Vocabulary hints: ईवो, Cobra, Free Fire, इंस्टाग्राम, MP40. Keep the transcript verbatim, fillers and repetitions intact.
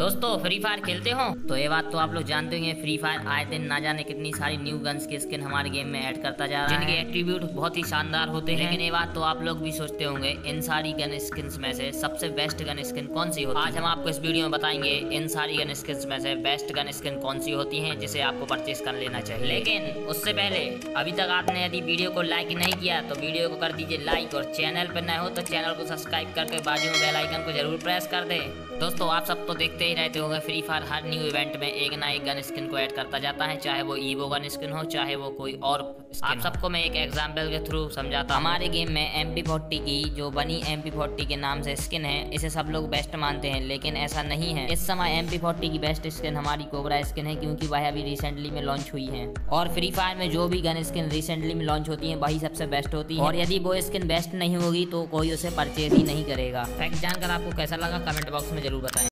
दोस्तों free fire खेलते हो तो ये बात तो आप लोग जानते होंगे, फ्री फायर आए दिन ना जाने कितनी सारी न्यू गन्स के स्किन हमारे गेम में ऐड करता जा रहा है, जिनके एट्रीब्यूट बहुत ही शानदार होते हैं। लेकिन ये बात तो आप लोग भी सोचते होंगे, इन सारी गन स्किन्स में से सबसे बेस्ट गन स्किन कौन सी होती है। आज हम आपको इस वीडियो में बताएंगे इन सारी गन स्किन्स में से बेस्ट गन स्किन कौन सी होती है जिसे आपको परचेज कर लेना चाहिए। लेकिन उससे पहले अभी तक आपने यदि वीडियो को लाइक नहीं किया तो वीडियो को कर दीजिए लाइक, और चैनल पर नए हो तो चैनल को सब्सक्राइब करके बाजू में बेल आइकन को जरूर प्रेस कर दे। दोस्तों आप सब तो देखते ही रहते होंगे, फ्री फायर हर न्यू इवेंट में एक ना एक गन स्किन को ऐड करता जाता है, चाहे वो ईवो गन स्किन हो चाहे वो कोई और। आप सबको मैं एक एग्जांपल के थ्रू समझाता हूँ। हमारे गेम में एम पी फोर्टी की जो बनी एम पी फोर्टी के नाम से स्किन है, इसे सब लोग बेस्ट मानते हैं, लेकिन ऐसा नहीं है। इस समय एम पी फोर्टी की बेस्ट स्किन हमारी कोबरा स्किन है, क्योंकि वह अभी रिसेंटली में लॉन्च हुई है। और फ्री फायर में जो भी गन स्किन रिसेंटली में लॉन्च होती है वही सबसे बेस्ट होती है, और यदि वो स्किन बेस्ट नहीं होगी तो कोई उसे परचेज ही नहीं करेगा। फैक्ट जानकर आपको कैसा लगा कमेंट बॉक्स में जरूर बताएं।